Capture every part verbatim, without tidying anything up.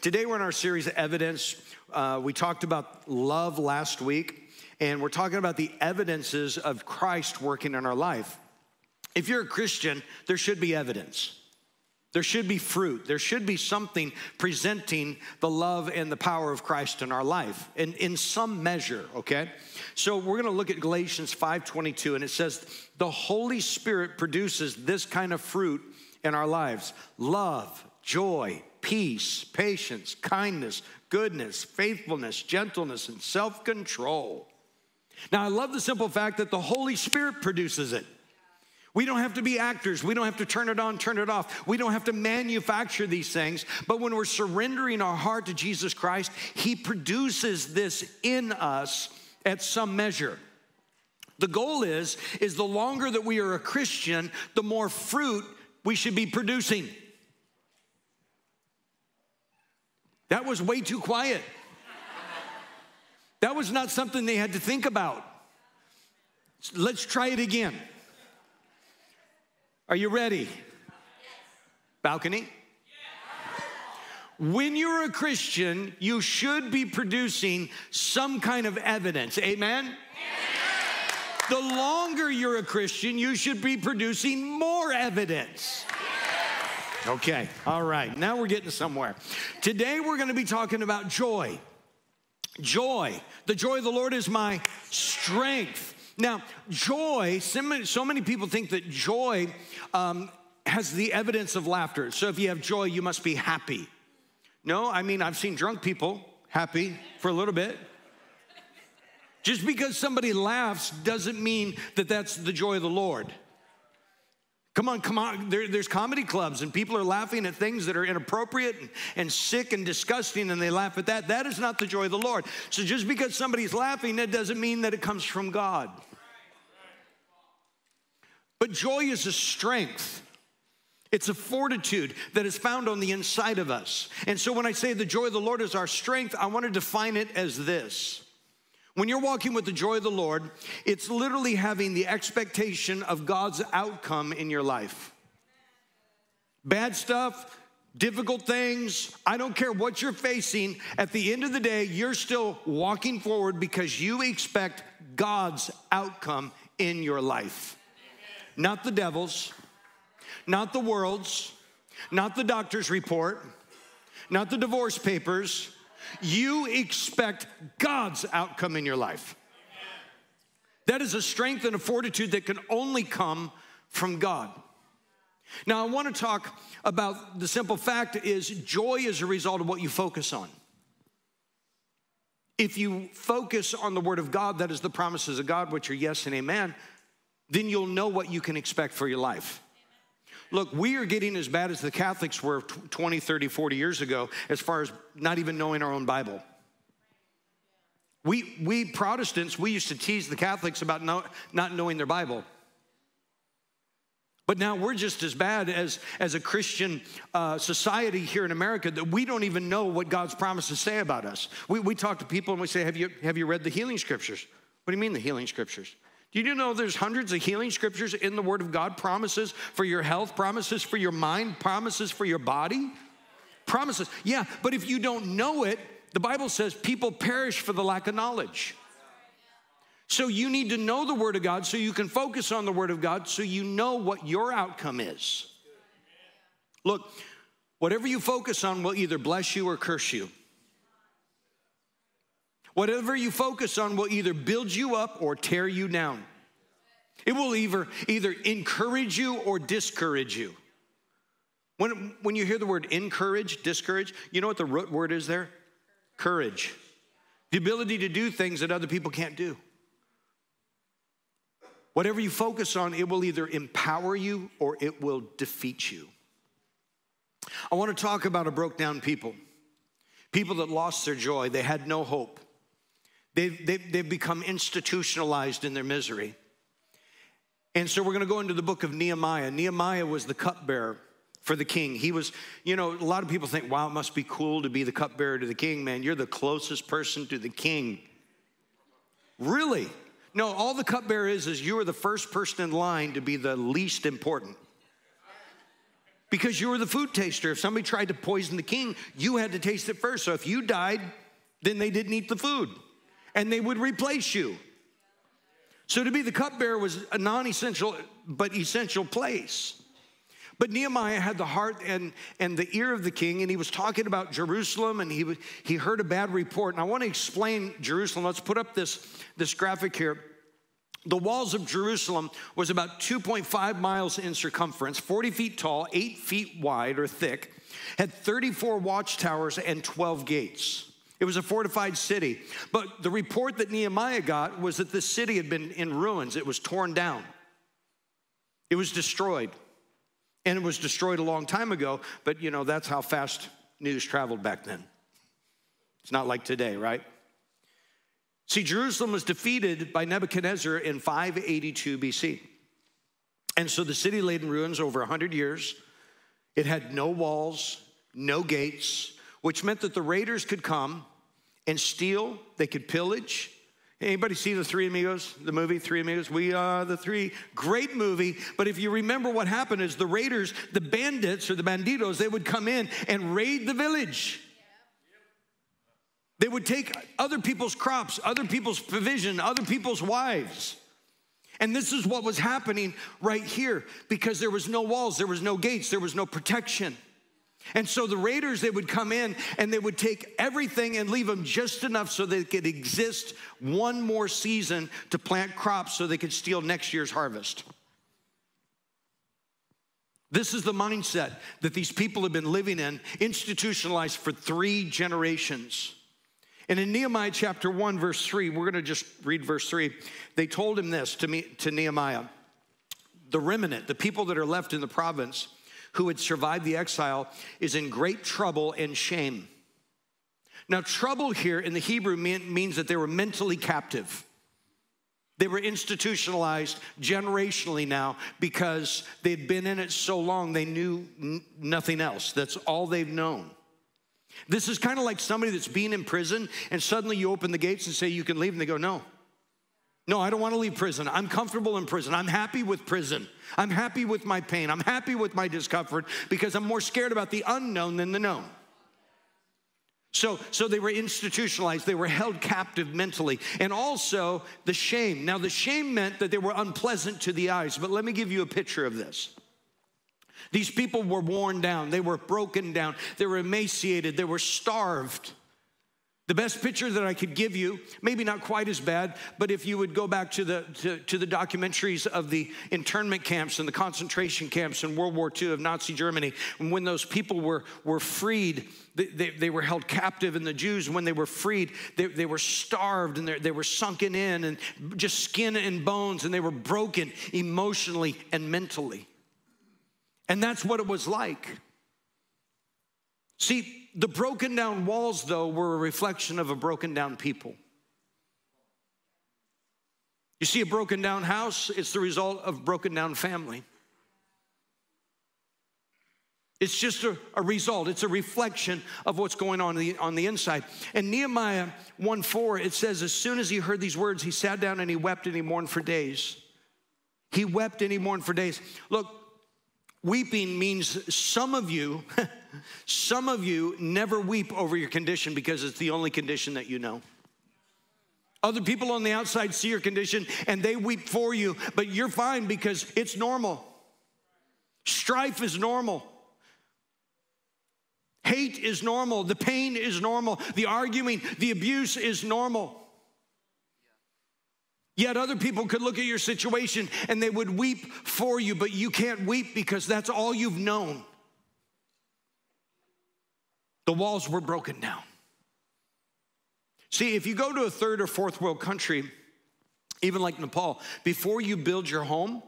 Today we're in our series, Evidence. Uh, we talked about love last week, and we're talking about the evidences of Christ working in our life. If you're a Christian, there should be evidence. There should be fruit. There should be something presenting the love and the power of Christ in our life, in, in some measure, okay? So we're gonna look at Galatians five twenty-two, and it says, the Holy Spirit produces this kind of fruit in our lives: love, joy, peace, patience, kindness, goodness, faithfulness, gentleness, and self-control. Now, I love the simple fact that the Holy Spirit produces it. We don't have to be actors. We don't have to turn it on, turn it off. We don't have to manufacture these things. But when we're surrendering our heart to Jesus Christ, He produces this in us at some measure. The goal is, is the longer that we are a Christian, the more fruit we should be producing. That was way too quiet. That was not something they had to think about. Let's try it again. Are you ready? Yes. Balcony? Yes. When you're a Christian, you should be producing some kind of evidence. Amen? Yes. The longer you're a Christian, you should be producing more evidence. Yes. Okay, all right, now we're getting somewhere. Today we're gonna be talking about joy. Joy, the joy of the Lord is my strength. Now, joy, so many, so many people think that joy um, has the evidence of laughter. So if you have joy, you must be happy. No, I mean, I've seen drunk people happy for a little bit. Just because somebody laughs doesn't mean that that's the joy of the Lord. Come on, come on. There, there's comedy clubs, and people are laughing at things that are inappropriate and, and sick and disgusting, and they laugh at that. That is not the joy of the Lord. So just because somebody's laughing, that doesn't mean that it comes from God. But joy is a strength. It's a fortitude that is found on the inside of us. And so when I say the joy of the Lord is our strength, I want to define it as this. When you're walking with the joy of the Lord, it's literally having the expectation of God's outcome in your life. Bad stuff, difficult things, I don't care what you're facing, at the end of the day, you're still walking forward because you expect God's outcome in your life. Not the devil's, not the world's, not the doctor's report, not the divorce papers. You expect God's outcome in your life. That is a strength and a fortitude that can only come from God. Now, I want to talk about the simple fact is joy is a result of what you focus on. If you focus on the Word of God, that is the promises of God, which are yes and amen, then you'll know what you can expect for your life. Look, we are getting as bad as the Catholics were twenty, thirty, forty years ago as far as not even knowing our own Bible. We, we Protestants, we used to tease the Catholics about no, not knowing their Bible. But now we're just as bad as, as a Christian uh, society here in America that we don't even know what God's promises say about us. We, we talk to people and we say, have you, have you read the healing scriptures? What do you mean the healing scriptures? Do you know there's hundreds of healing scriptures in the Word of God? Promises for your health, promises for your mind, promises for your body? Promises, yeah, but if you don't know it, the Bible says people perish for the lack of knowledge. So you need to know the Word of God so you can focus on the Word of God so you know what your outcome is. Look, whatever you focus on will either bless you or curse you. Whatever you focus on will either build you up or tear you down. It will either, either encourage you or discourage you. When, when you hear the word encourage, discourage, you know what the root word is there? Courage. The ability to do things that other people can't do. Whatever you focus on, it will either empower you or it will defeat you. I want to talk about a broke down people. People that lost their joy, they had no hope. They've, they've, they've become institutionalized in their misery. And so we're going to go into the book of Nehemiah. Nehemiah was the cupbearer for the king. He was, you know, a lot of people think, wow, it must be cool to be the cupbearer to the king. Man, you're the closest person to the king. Really? No, all the cupbearer is is you are the first person in line to be the least important. because you were the food taster. If somebody tried to poison the king, you had to taste it first. So if you died, then they didn't eat the food, and they would replace you. So to be the cupbearer was a non-essential but essential place. But Nehemiah had the heart and, and the ear of the king, and he was talking about Jerusalem, and he, he heard a bad report. And I want to explain Jerusalem. Let's put up this, this graphic here. The walls of Jerusalem was about two point five miles in circumference, forty feet tall, eight feet wide or thick, had thirty-four watchtowers and twelve gates. It was a fortified city. But the report that Nehemiah got was that the city had been in ruins. It was torn down. It was destroyed. And it was destroyed a long time ago, but, you know, that's how fast news traveled back then. It's not like today, right? See, Jerusalem was defeated by Nebuchadnezzar in five eighty-two B C. And so the city lay in ruins over one hundred years. It had no walls, no gates, which meant that the raiders could come and steal. They could pillage. Anybody see the Three Amigos, the movie Three Amigos? We are the three. Great movie. But if you remember what happened is the raiders, the bandits or the bandidos, they would come in and raid the village. They would take other people's crops, other people's provision, other people's wives. And this is what was happening right here because there was no walls, there was no gates, there was no protection. And so the raiders, they would come in and they would take everything and leave them just enough so they could exist one more season to plant crops so they could steal next year's harvest. This is the mindset that these people have been living in, institutionalized for three generations. And in Nehemiah chapter one, verse three, we're going to just read verse three. They told him this to, me, to Nehemiah, the remnant, the people that are left in the province, who had survived the exile, is in great trouble and shame. Now, trouble here in the Hebrew means that they were mentally captive. They were institutionalized generationally now because they'd been in it so long they knew nothing else. That's all they've known. This is kind of like somebody that's being in prison and suddenly you open the gates and say you can leave and they go, no. No, I don't want to leave prison. I'm comfortable in prison. I'm happy with prison. I'm happy with my pain. I'm happy with my discomfort because I'm more scared about the unknown than the known. So, so they were institutionalized. They were held captive mentally. And also the shame. Now, the shame meant that they were unpleasant to the eyes. But let me give you a picture of this. These people were worn down. They were broken down. They were emaciated. They were starved. The best picture that I could give you, maybe not quite as bad, but if you would go back to the, to, to the documentaries of the internment camps and the concentration camps in World War Two of Nazi Germany, and when those people were, were freed, they, they, they were held captive, and the Jews, when they were freed, they, they were starved, and they, they were sunken in, and just skin and bones, and they were broken emotionally and mentally. And that's what it was like. See, the broken down walls, though, were a reflection of a broken down people. You see a broken down house, it's the result of a broken down family. It's just a, a result. It's a reflection of what's going on the, on the inside. And Nehemiah one four, it says, as soon as he heard these words, he sat down and he wept and he mourned for days. He wept and he mourned for days. Look, weeping means some of you... Some of you never weep over your condition because it's the only condition that you know. Other people on the outside see your condition and they weep for you, but you're fine because it's normal. Strife is normal. Hate is normal. The pain is normal. The arguing, the abuse is normal. Yet other people could look at your situation and they would weep for you, but you can't weep because that's all you've known. The walls were broken down. See, if you go to a third or fourth world country, even like Nepal, before you build your home,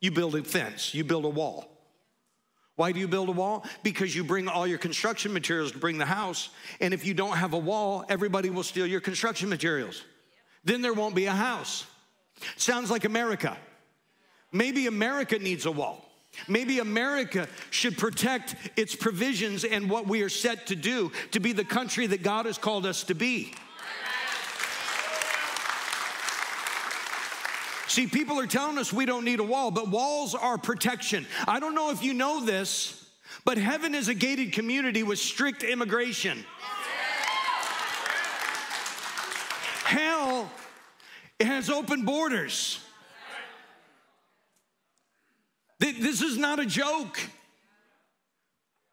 you build a fence, you build a wall. Why do you build a wall? Because you bring all your construction materials to bring the house, and if you don't have a wall, everybody will steal your construction materials. Then there won't be a house. Sounds like America. Maybe America needs a wall. Maybe America should protect its provisions and what we are set to do to be the country that God has called us to be. See, people are telling us we don't need a wall, but walls are protection. I don't know if you know this, but heaven is a gated community with strict immigration. Hell, it has open borders. This is not a joke.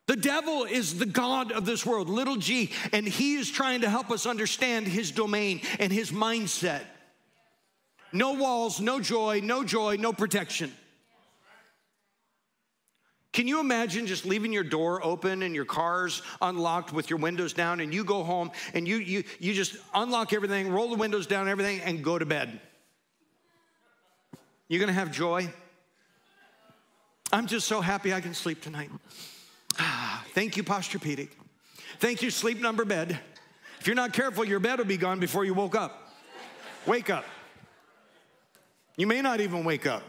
The devil is the god of this world, little g, and he is trying to help us understand his domain and his mindset. No walls, no joy, no joy, no protection. Can you imagine just leaving your door open and your car's unlocked with your windows down, and you go home and you, you, you just unlock everything, roll the windows down, everything, and go to bed? You're going to have joy. I'm just so happy I can sleep tonight. Ah, thank you, Posturepedic. Thank you, Sleep Number Bed. If you're not careful, your bed will be gone before you woke up. Wake up. You may not even wake up.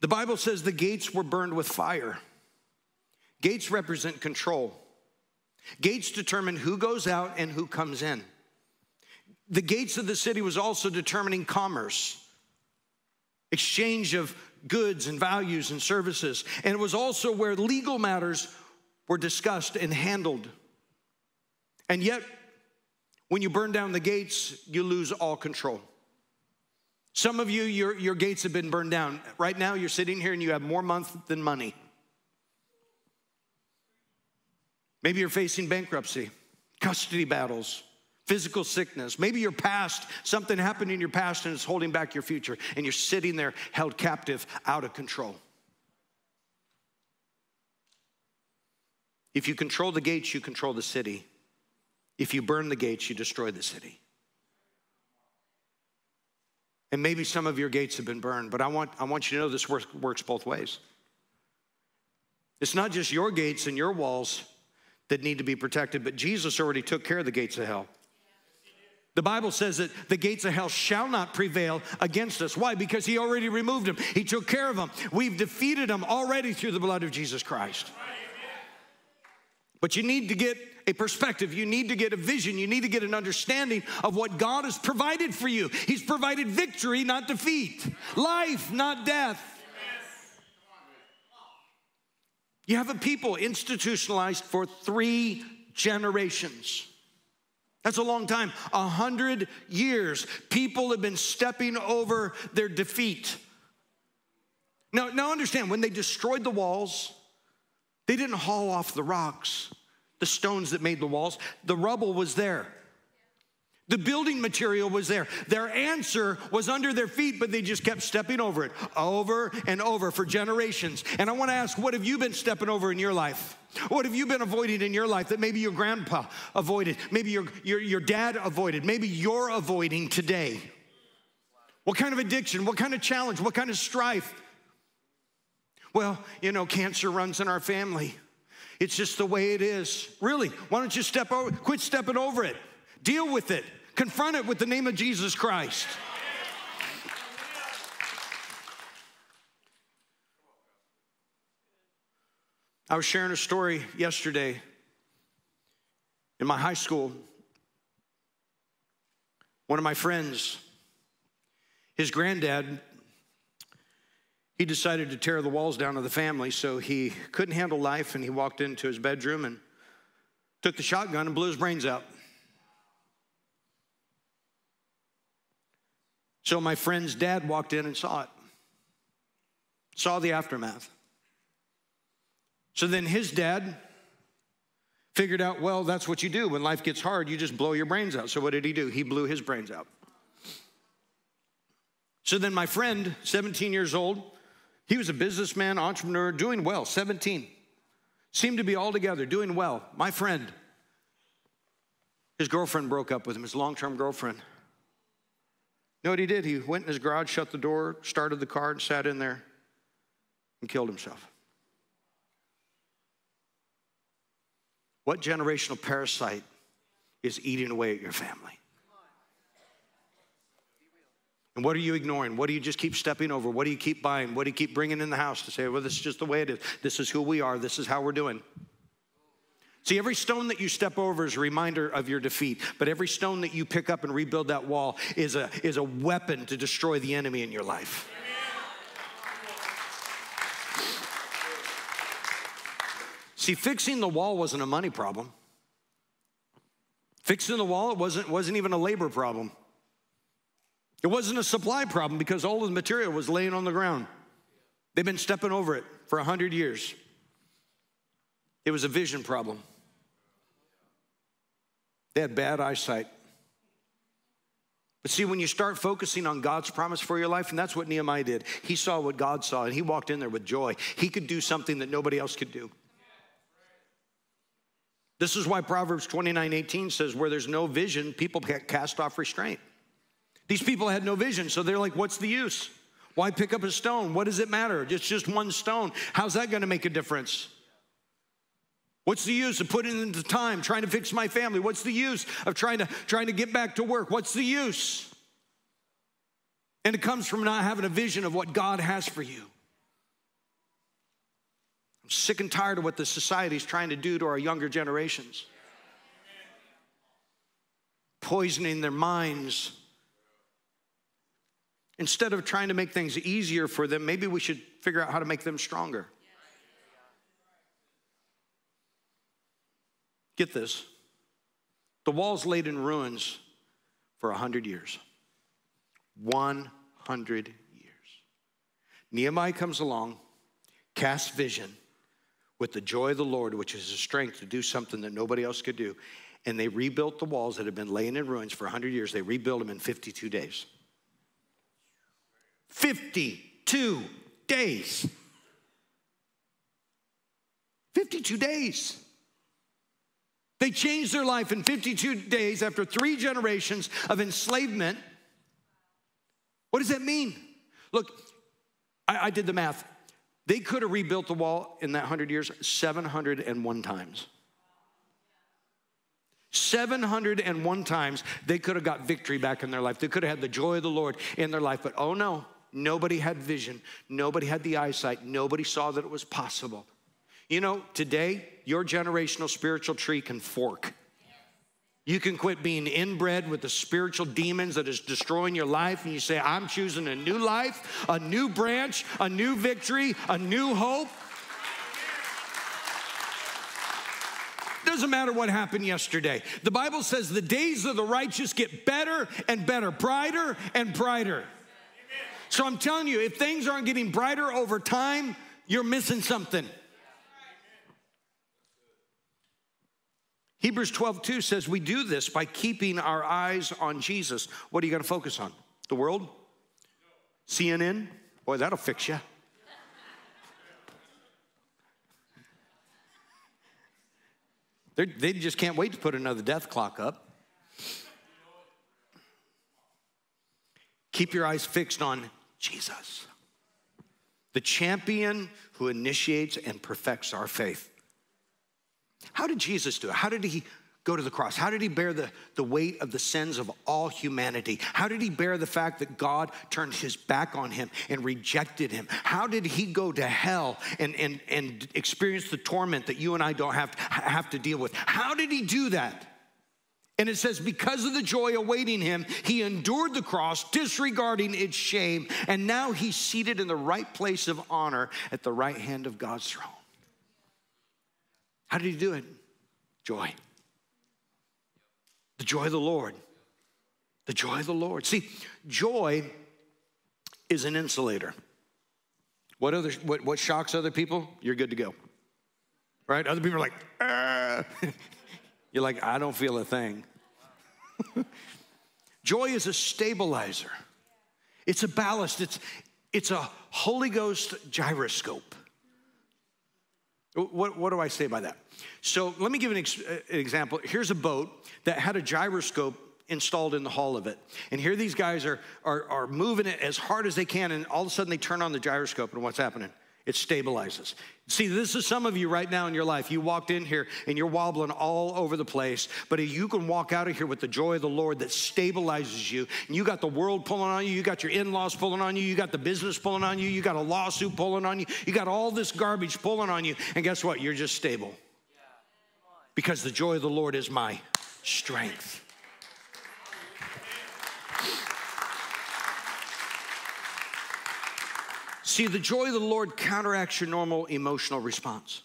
The Bible says the gates were burned with fire. Gates represent control. Gates determine who goes out and who comes in. The gates of the city was also determining commerce, exchange of goods and values and services. And it was also where legal matters were discussed and handled. And yet, when you burn down the gates, you lose all control. Some of you, your, your gates have been burned down. Right now, you're sitting here and you have more month than money. Maybe you're facing bankruptcy, custody battles, physical sickness. Maybe your past, something happened in your past and it's holding back your future. And you're sitting there held captive, out of control. If you control the gates, you control the city. If you burn the gates, you destroy the city. And maybe some of your gates have been burned, but I want, I want you to know this work, works both ways. It's not just your gates and your walls that need to be protected, but Jesus already took care of the gates of hell. The Bible says that the gates of hell shall not prevail against us. Why? Because he already removed them. He took care of them. We've defeated them already through the blood of Jesus Christ. But you need to get a perspective. You need to get a vision. You need to get an understanding of what God has provided for you. He's provided victory, not defeat. Life, not death. You have a people institutionalized for three generations. That's a long time. A hundred years. People have been stepping over their defeat. Now, now understand, when they destroyed the walls, they didn't haul off the rocks, the stones that made the walls. The rubble was there. The building material was there. Their answer was under their feet, but they just kept stepping over it over and over for generations. And I want to ask, what have you been stepping over in your life? What have you been avoiding in your life that maybe your grandpa avoided, maybe your, your, your dad avoided, maybe you're avoiding today? What kind of addiction? What kind of challenge? What kind of strife? Well, you know, cancer runs in our family. It's just the way it is. Really, why don't you step over, quit stepping over it. Deal with it. Confront it with the name of Jesus Christ. I was sharing a story yesterday in my high school. One of my friends, his granddad, he decided to tear the walls down of the family, so he couldn't handle life, and he walked into his bedroom and took the shotgun and blew his brains out. So my friend's dad walked in and saw it, saw the aftermath. So then his dad figured out, well, that's what you do when life gets hard. You just blow your brains out. So what did he do? He blew his brains out. So then my friend, seventeen years old, he was a businessman, entrepreneur, doing well, seventeen. Seemed to be all together, doing well. My friend, his girlfriend broke up with him, his long-term girlfriend. You know what he did? He went in his garage, shut the door, started the car, and sat in there and killed himself. What generational parasite is eating away at your family? And what are you ignoring? What do you just keep stepping over? What do you keep buying? What do you keep bringing in the house to say, well, this is just the way it is. This is who we are. This is how we're doing. See, every stone that you step over is a reminder of your defeat, but every stone that you pick up and rebuild that wall is a, is a weapon to destroy the enemy in your life. See, fixing the wall wasn't a money problem. Fixing the wall, it wasn't, wasn't even a labor problem. It wasn't a supply problem because all of the material was laying on the ground. They've been stepping over it for a hundred years. It was a vision problem. They had bad eyesight. But see, when you start focusing on God's promise for your life, and that's what Nehemiah did. He saw what God saw, and he walked in there with joy. He could do something that nobody else could do. This is why Proverbs twenty-nine eighteen says, where there's no vision, people cast off restraint. These people had no vision, so they're like, what's the use? Why pick up a stone? What does it matter? It's just one stone. How's that going to make a difference? What's the use of putting in the time, trying to fix my family? What's the use of trying to, trying to get back to work? What's the use? And it comes from not having a vision of what God has for you. I'm sick and tired of what the society's trying to do to our younger generations. Poisoning their minds. Instead of trying to make things easier for them, maybe we should figure out how to make them stronger. Get this. The wall's laid in ruins for a hundred years. one hundred years. Nehemiah comes along, casts vision with the joy of the Lord, which is his strength to do something that nobody else could do. And they rebuilt the walls that had been laying in ruins for a hundred years. They rebuilt them in fifty-two days. fifty-two days. fifty-two days. They changed their life in fifty-two days after three generations of enslavement. What does that mean? Look, I, I did the math. They could have rebuilt the wall in that a hundred years seven hundred and one times. seven hundred and one times they could have got victory back in their life. They could have had the joy of the Lord in their life. But oh no, nobody had vision. Nobody had the eyesight. Nobody saw that it was possible. You know, today, your generational spiritual tree can fork. You can quit being inbred with the spiritual demons that is destroying your life, and you say, I'm choosing a new life, a new branch, a new victory, a new hope. Doesn't matter what happened yesterday. The Bible says the days of the righteous get better and better, brighter and brighter. So I'm telling you, if things aren't getting brighter over time, you're missing something. Hebrews twelve two says we do this by keeping our eyes on Jesus. What are you going to focus on? The world? C N N? Boy, that'll fix you. They're, they just can't wait to put another death clock up. Keep your eyes fixed on Jesus, the champion who initiates and perfects our faith. How did Jesus do it? How did he go to the cross? How did he bear the, the weight of the sins of all humanity? How did he bear the fact that God turned his back on him and rejected him? How did he go to hell and, and, and experience the torment that you and I don't have, have to deal with? How did he do that? And it says, because of the joy awaiting him, he endured the cross, disregarding its shame, and now he's seated in the right place of honor at the right hand of God's throne. How did he do it? Joy. The joy of the Lord. The joy of the Lord. See, joy is an insulator. What, other, what, what shocks other people? You're good to go. Right? Other people are like, ah. You're like, I don't feel a thing. Joy is a stabilizer. It's a ballast. It's, it's a Holy Ghost gyroscope. What, what do I say by that? So let me give an, ex an example. Here's a boat that had a gyroscope installed in the hull of it. And here these guys are, are, are moving it as hard as they can, and all of a sudden they turn on the gyroscope, and what's happening? It stabilizes. See, this is some of you right now in your life. You walked in here, and you're wobbling all over the place, but you can walk out of here with the joy of the Lord that stabilizes you. And you got the world pulling on you. You got your in-laws pulling on you. You got the business pulling on you. You got a lawsuit pulling on you. You got all this garbage pulling on you, and guess what? You're just stable. because the joy of the Lord is my strength. See, the joy of the Lord counteracts your normal emotional response.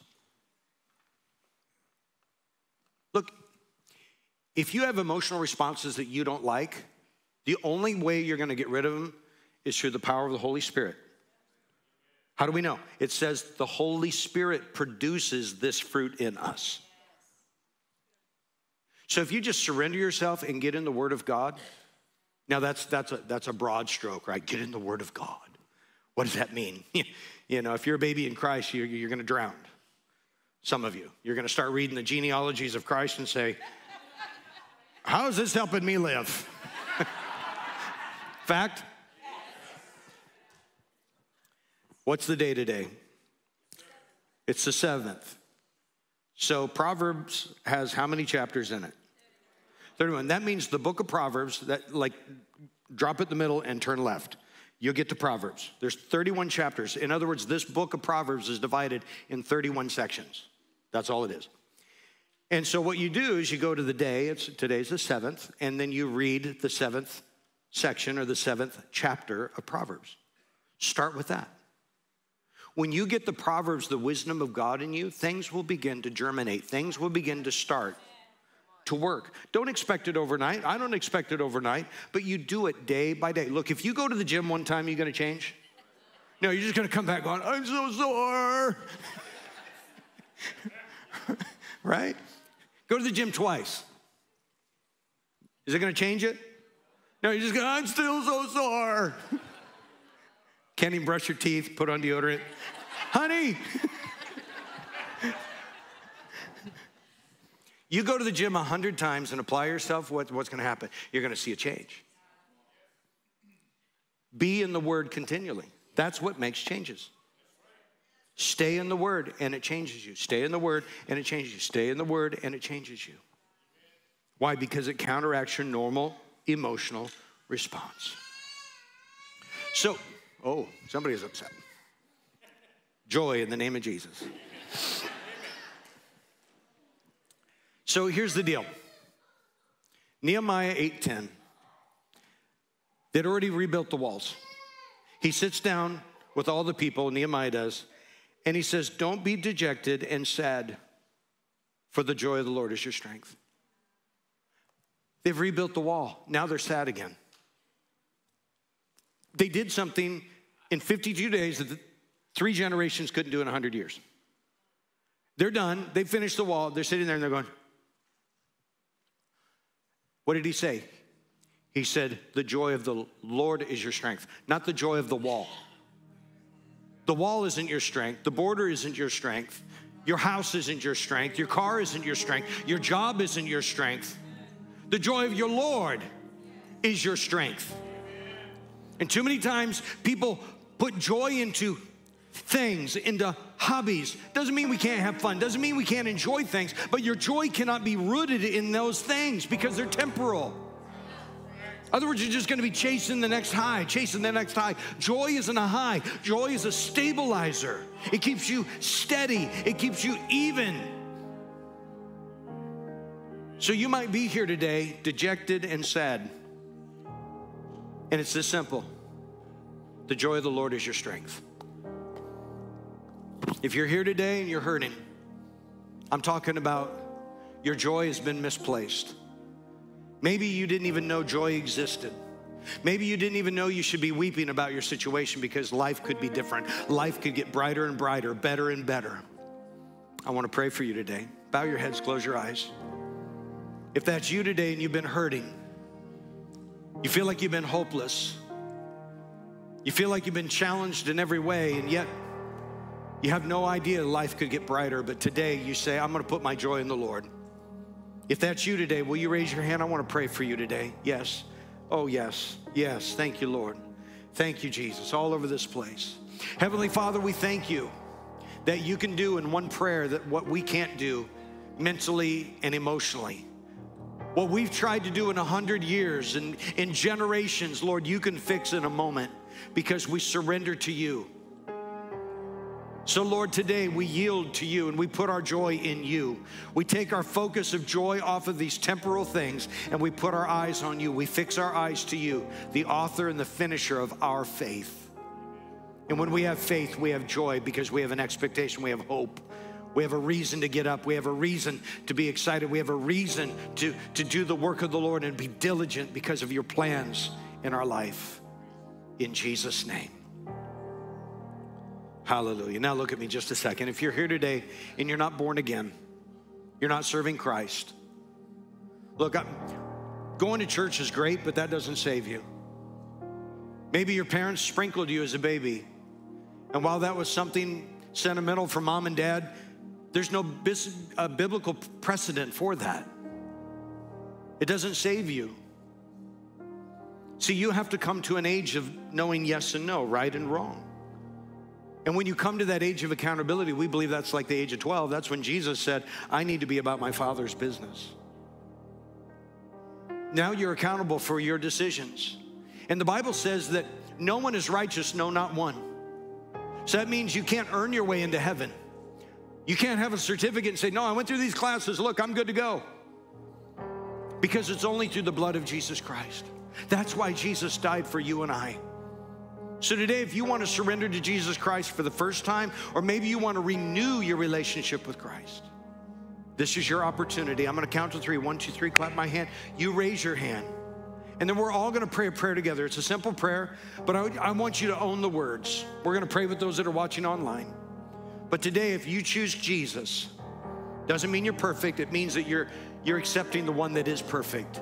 Look, if you have emotional responses that you don't like, the only way you're going to get rid of them is through the power of the Holy Spirit. How do we know? It says the Holy Spirit produces this fruit in us. So if you just surrender yourself and get in the Word of God, now that's, that's, a, that's a broad stroke, right? Get in the Word of God. What does that mean? You know, if you're a baby in Christ, you're, you're going to drown. Some of you. You're going to start reading the genealogies of Christ and say, how is this helping me live? Fact? Yes. What's the day today? It's the seventh. So Proverbs has how many chapters in it? thirty-one. That means the book of Proverbs, that like drop it in the middle and turn left. You'll get to Proverbs. There's thirty-one chapters. In other words, this book of Proverbs is divided in thirty-one sections. That's all it is. And so what you do is you go to the day, it's, today's the seventh, and then you read the seventh section or the seventh chapter of Proverbs. Start with that. When you get the Proverbs, the wisdom of God in you, things will begin to germinate. Things will begin to start to work. Don't expect it overnight. I don't expect it overnight, but you do it day by day. Look, if you go to the gym one time, you're going to change? No, you're just going to come back going, I'm so sore. Right? Go to the gym twice. Is it going to change it? No, you're just going, I'm still so sore. Can't even brush your teeth, put on deodorant. Honey. You go to the gym a hundred times and apply yourself, what, what's going to happen? You're going to see a change. Be in the Word continually. That's what makes changes. Stay in the Word, and it changes you. Stay in the Word, and it changes you. Stay in the Word, and it changes you. Why? Because it counteracts your normal emotional response. So, oh, somebody is upset. Joy in the name of Jesus. So here's the deal. Nehemiah eight ten. They'd already rebuilt the walls. He sits down with all the people, Nehemiah does, and he says, don't be dejected and sad, for the joy of the Lord is your strength. They've rebuilt the wall. Now they're sad again. They did something in fifty-two days that three generations couldn't do in one hundred years. They're done. They finished the wall. They're sitting there and they're going, what did he say? He said, the joy of the Lord is your strength, not the joy of the wall. The wall isn't your strength. The border isn't your strength. Your house isn't your strength. Your car isn't your strength. Your job isn't your strength. The joy of your Lord is your strength. And too many times people put joy into things, into hobbies. Doesn't mean we can't have fun. Doesn't mean we can't enjoy things. But your joy cannot be rooted in those things because they're temporal. In other words, you're just going to be chasing the next high, chasing the next high. Joy isn't a high. Joy is a stabilizer. It keeps you steady. It keeps you even. So you might be here today dejected and sad. And it's this simple. The joy of the Lord is your strength. If you're here today and you're hurting, I'm talking about your joy has been misplaced. Maybe you didn't even know joy existed. Maybe you didn't even know you should be weeping about your situation because life could be different. Life could get brighter and brighter, better and better. I want to pray for you today. Bow your heads, close your eyes. If that's you today and you've been hurting, you feel like you've been hopeless, you feel like you've been challenged in every way, and yet you have no idea life could get brighter, but today you say, I'm going to put my joy in the Lord. If that's you today, will you raise your hand? I want to pray for you today. Yes. Oh, yes. Yes. Thank you, Lord. Thank you, Jesus, all over this place. Heavenly Father, we thank you that you can do in one prayer that what we can't do mentally and emotionally. What we've tried to do in a hundred years and in generations, Lord, you can fix in a moment because we surrender to you. So, Lord, today we yield to you and we put our joy in you. We take our focus of joy off of these temporal things and we put our eyes on you. We fix our eyes to you, the author and the finisher of our faith. And when we have faith, we have joy because we have an expectation, we have hope. We have a reason to get up. We have a reason to be excited. We have a reason to, to do the work of the Lord and be diligent because of your plans in our life. In Jesus' name. Hallelujah. Now look at me just a second. If you're here today and you're not born again, you're not serving Christ. Look, I'm, going to church is great, but that doesn't save you. Maybe your parents sprinkled you as a baby. And while that was something sentimental for mom and dad, there's no bis- uh, biblical precedent for that. It doesn't save you. See, you have to come to an age of knowing yes and no, right and wrong. And when you come to that age of accountability, we believe that's like the age of twelve. That's when Jesus said, I need to be about my Father's business. Now you're accountable for your decisions. And the Bible says that no one is righteous, no, not one. So that means you can't earn your way into heaven. You can't have a certificate and say, no, I went through these classes. Look, I'm good to go. Because it's only through the blood of Jesus Christ. That's why Jesus died for you and I. So today, if you want to surrender to Jesus Christ for the first time, or maybe you want to renew your relationship with Christ, this is your opportunity. I'm going to count to three. One, two, three, clap my hand. You raise your hand. And then we're all going to pray a prayer together. It's a simple prayer, but I, I want you to own the words. We're going to pray with those that are watching online. But today, if you choose Jesus, doesn't mean you're perfect. It means that you're, you're accepting the one that is perfect.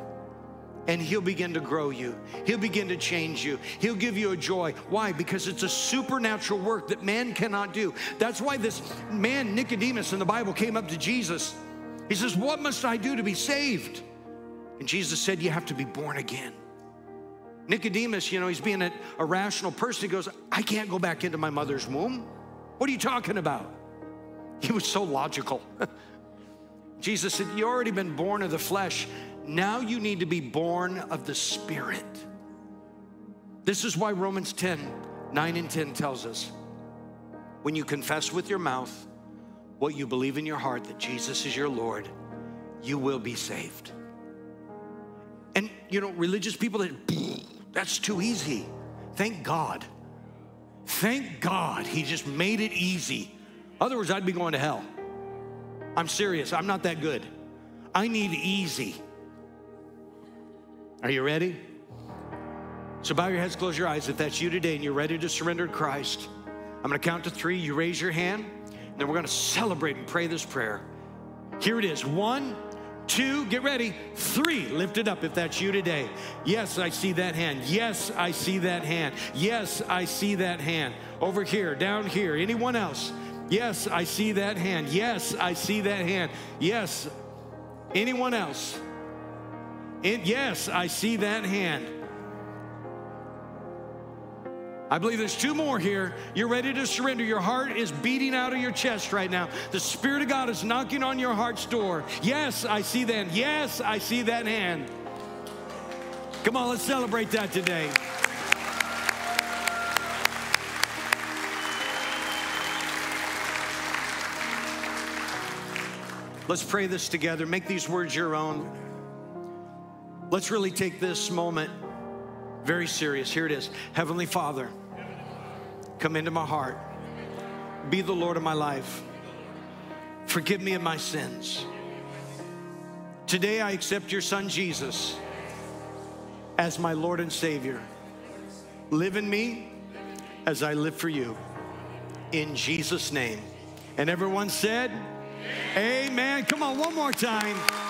And he'll begin to grow you. He'll begin to change you. He'll give you a joy. Why? Because it's a supernatural work that man cannot do. That's why this man, Nicodemus, in the Bible came up to Jesus. He says, what must I do to be saved? And Jesus said, you have to be born again. Nicodemus, you know, he's being a, a rational person. He goes, I can't go back into my mother's womb. What are you talking about? He was so logical. Jesus said, you've already been born of the flesh. Now you need to be born of the Spirit. This is why Romans ten, nine and ten tells us, when you confess with your mouth what you believe in your heart, that Jesus is your Lord, you will be saved. And, you know, religious people, that, that's too easy. Thank God. Thank God he just made it easy. Otherwise, I'd be going to hell. I'm serious. I'm not that good. I need easy. Are you ready? So bow your heads, close your eyes. If that's you today and you're ready to surrender to Christ, I'm going to count to three. You raise your hand, and then we're going to celebrate and pray this prayer. Here it is. One, two, get ready. Three, lift it up if that's you today. Yes, I see that hand. Yes, I see that hand. Yes, I see that hand. Over here, down here. Anyone else? Yes, I see that hand. Yes, I see that hand. Yes. Anyone else? And yes, I see that hand. I believe there's two more here. You're ready to surrender. Your heart is beating out of your chest right now. The Spirit of God is knocking on your heart's door. Yes, I see that. Yes, I see that hand. Come on, let's celebrate that today. Let's pray this together. Make these words your own. Let's really take this moment very serious. Here it is. Heavenly Father, come into my heart. Be the Lord of my life. Forgive me of my sins. Today I accept your Son Jesus as my Lord and Savior. Live in me as I live for you. In Jesus' name. And everyone said, amen. Come on, one more time.